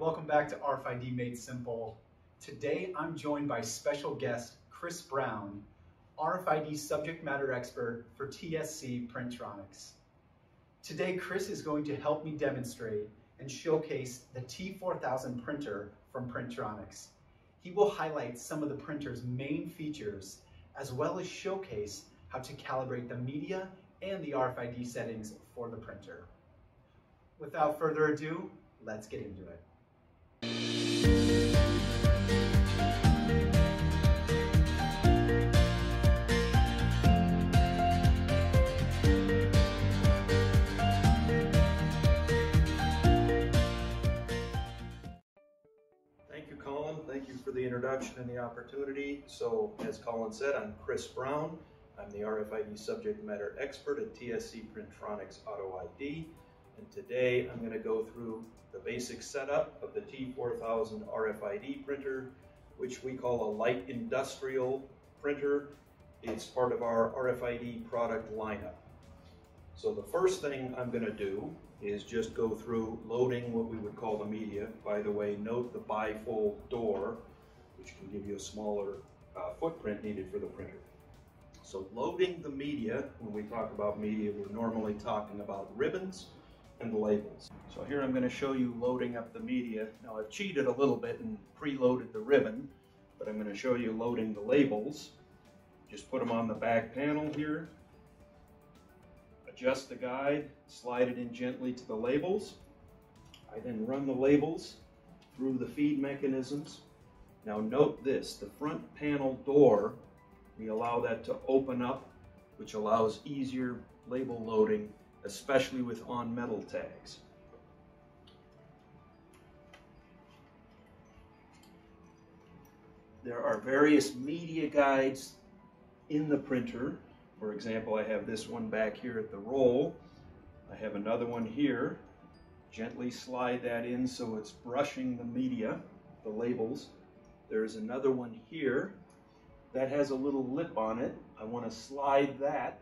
Welcome back to RFID Made Simple. Today I'm joined by special guest Chris Brown, RFID subject matter expert for TSC Printronix. Today Chris is going to help me demonstrate and showcase the T4000 printer from Printronix. He will highlight some of the printer's main features as well as showcase how to calibrate the media and the RFID settings for the printer. Without further ado, let's get into it. Thank you, Colin. Thank you for the introduction and the opportunity. So, as Colin said, I'm Chris Brown. I'm the RFID subject matter expert at TSC Printronix Auto ID. And today I'm going to go through the basic setup of the T4000 RFID printer, which we call a light industrial printer. It's part of our RFID product lineup. So the first thing I'm going to do is just go through loading what we would call the media. By the way, note the bifold door, which can give you a smaller footprint needed for the printer. So loading the media, when we talk about media, we're normally talking about ribbons and the labels. So here I'm going to show you loading up the media. Now I've cheated a little bit and preloaded the ribbon, but I'm going to show you loading the labels. Just put them on the back panel here, adjust the guide, slide it in gently to the labels. I then run the labels through the feed mechanisms. Now note this, the front panel door, we allow that to open up, which allows easier label loading, especially with on-metal tags. There are various media guides in the printer. For example, I have this one back here at the roll. I have another one here. Gently slide that in so it's brushing the media, the labels. There's another one here that has a little lip on it. I want to slide that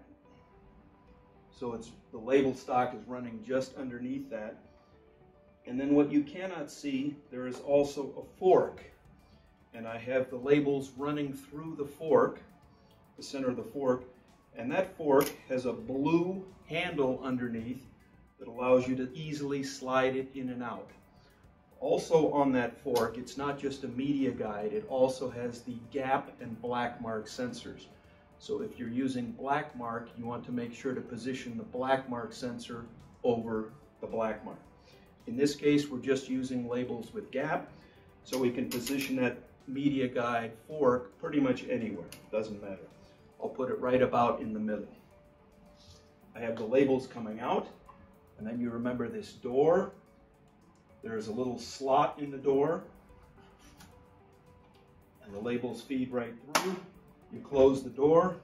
so the label stock is running just underneath that. And then what you cannot see, there is also a fork. And I have the labels running through the fork, the center of the fork. And that fork has a blue handle underneath that allows you to easily slide it in and out. Also on that fork, it's not just a media guide, it also has the gap and black mark sensors. So if you're using black mark, you want to make sure to position the black mark sensor over the black mark. In this case, we're just using labels with gap, so we can position that media guide fork pretty much anywhere, doesn't matter. I'll put it right about in the middle. I have the labels coming out, and then you remember this door. There's a little slot in the door, and the labels feed right through. You close the door,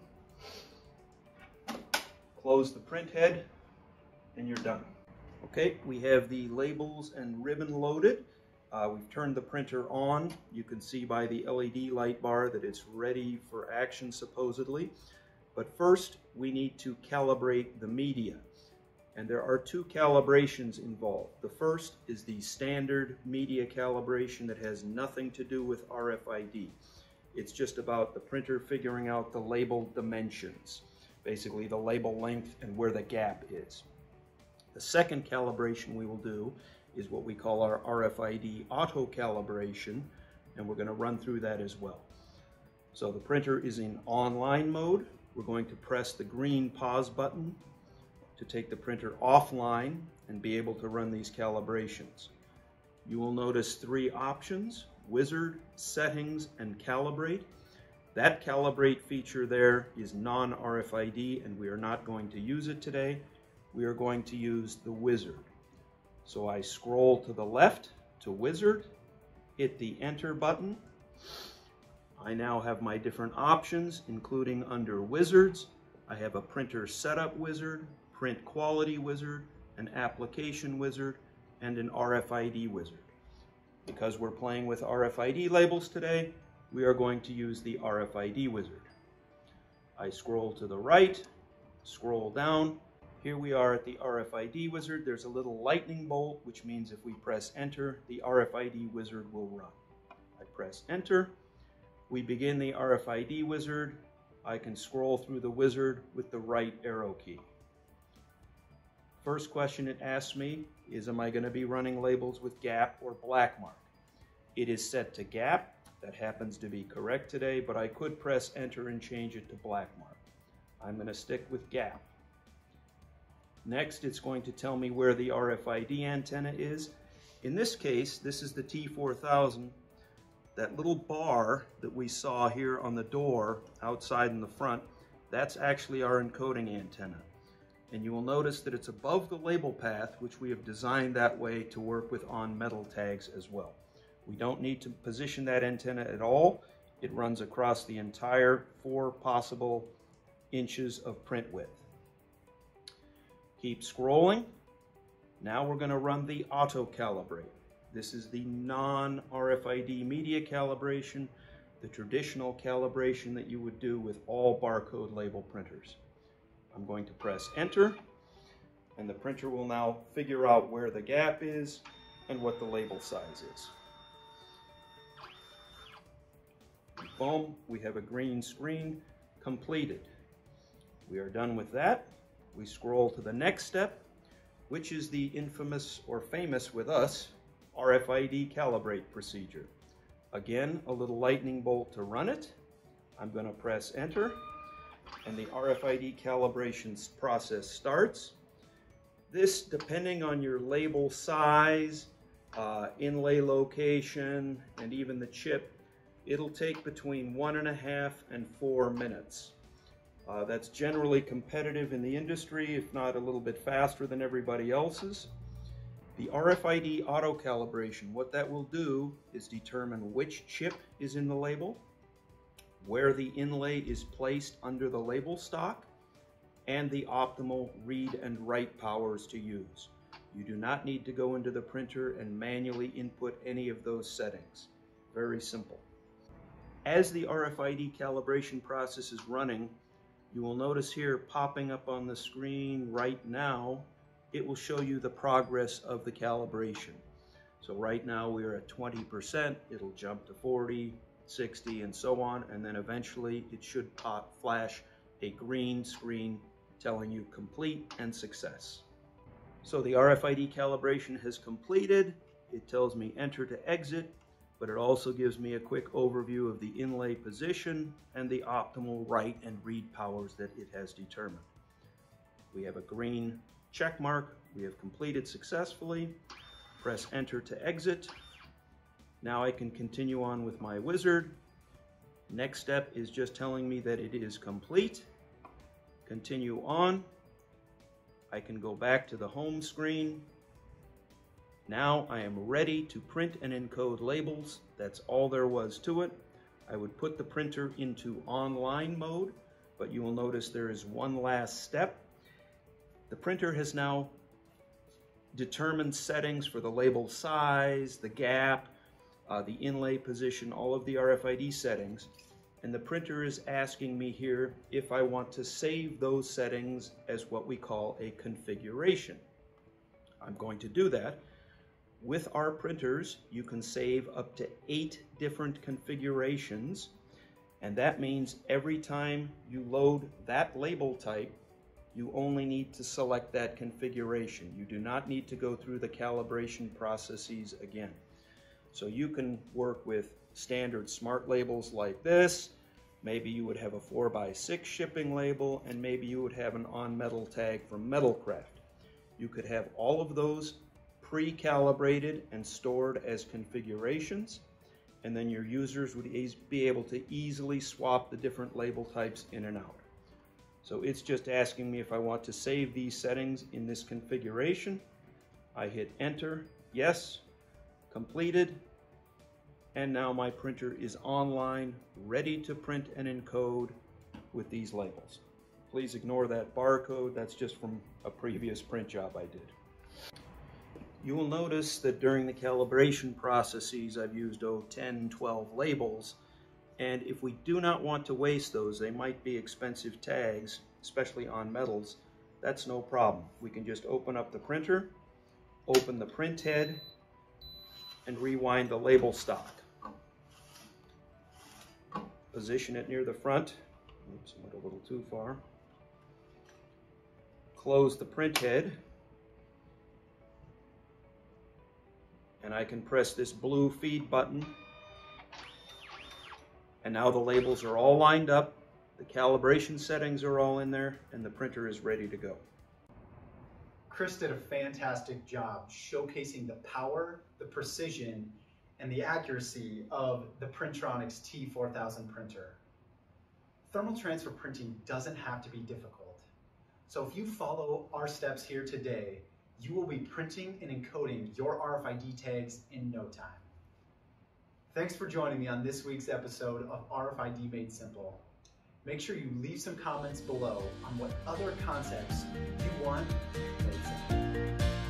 close the print head, and you're done. Okay, we have the labels and ribbon loaded. We've turned the printer on. You can see by the LED light bar that it's ready for action supposedly. But first, we need to calibrate the media. And there are two calibrations involved. The first is the standard media calibration that has nothing to do with RFID. It's just about the printer figuring out the label dimensions, basically the label length and where the gap is. The second calibration we will do is what we call our RFID auto calibration, and we're going to run through that as well. So the printer is in online mode. We're going to press the green pause button to take the printer offline and be able to run these calibrations. You will notice three options: Wizard, Settings, and Calibrate. That Calibrate feature there is non-RFID, and we are not going to use it today. We are going to use the Wizard. So I scroll to the left to Wizard, hit the Enter button. I now have my different options, including under Wizards. I have a Printer Setup Wizard, Print Quality Wizard, an Application Wizard, and an RFID Wizard. Because we're playing with RFID labels today, we are going to use the RFID Wizard. I scroll to the right, scroll down, Here we are at the RFID wizard. There's a little lightning bolt, which means if we press enter, the RFID wizard will run. I press enter. We begin the RFID wizard. I can scroll through the wizard with the right arrow key. First question it asks me is, am I going to be running labels with gap or black mark? It is set to gap. That happens to be correct today, but I could press enter and change it to black mark. I'm going to stick with gap. Next, it's going to tell me where the RFID antenna is. In this case, this is the T4000. That little bar that we saw here on the door outside in the front, that's actually our encoding antenna. And you will notice that it's above the label path, which we have designed that way to work with on metal tags as well. We don't need to position that antenna at all. It runs across the entire 4 possible inches of print width. Keep scrolling. Now we're going to run the auto calibrate. This is the non-RFID media calibration, the traditional calibration that you would do with all barcode label printers. I'm going to press enter, and the printer will now figure out where the gap is and what the label size is. Boom, we have a green screen completed. We are done with that. We scroll to the next step, which is the infamous or famous with us RFID calibrate procedure. Again, a little lightning bolt to run it. I'm going to press enter, and the RFID calibration process starts. This, depending on your label size, inlay location, and even the chip, it'll take between 1.5 and 4 minutes. That's generally competitive in the industry, if not a little bit faster than everybody else's. The RFID auto calibration, what that will do is determine which chip is in the label, where the inlay is placed under the label stock, and the optimal read and write powers to use. You do not need to go into the printer and manually input any of those settings. Very simple. As the RFID calibration process is running, you will notice here popping up on the screen right now, it will show you the progress of the calibration. So right now we are at 20%, it'll jump to 40, 60, and so on, and then eventually it should pop flash a green screen telling you complete and success. So the RFID calibration has completed. It tells me enter to exit, but it also gives me a quick overview of the inlay position and the optimal write and read powers that it has determined. We have a green check mark. We have completed successfully. Press enter to exit. Now I can continue on with my wizard. Next step is just telling me that it is complete. Continue on. I can go back to the home screen. Now I am ready to print and encode labels. That's all there was to it. I would put the printer into online mode, but you will notice there is one last step. The printer has now determined settings for the label size, the gap, the inlay position, all of the RFID settings. And the printer is asking me here if I want to save those settings as what we call a configuration. I'm going to do that. With our printers, you can save up to 8 different configurations. And that means every time you load that label type, you only need to select that configuration. You do not need to go through the calibration processes again. So you can work with standard smart labels like this. Maybe you would have a 4x6 shipping label, and maybe you would have an on-metal tag from Metalcraft. You could have all of those pre-calibrated and stored as configurations, and then your users would be able to easily swap the different label types in and out. So it's just asking me if I want to save these settings in this configuration. I hit enter, yes, completed, and now my printer is online, ready to print and encode with these labels. Please ignore that barcode, that's just from a previous print job I did. You will notice that during the calibration processes, I've used 10, 12 labels. And if we do not want to waste those, they might be expensive tags, especially on metals, that's no problem. We can just open up the printer, open the print head, and rewind the label stock. Position it near the front. Oops, went a little too far. Close the print head, and I can press this blue feed button, and now the labels are all lined up, the calibration settings are all in there, and the printer is ready to go. Chris did a fantastic job showcasing the power, the precision, and the accuracy of the Printronix T4000 printer. Thermal transfer printing doesn't have to be difficult. So if you follow our steps here today, you will be printing and encoding your RFID tags in no time. Thanks for joining me on this week's episode of RFID Made Simple. Make sure you leave some comments below on what other concepts you want made simple.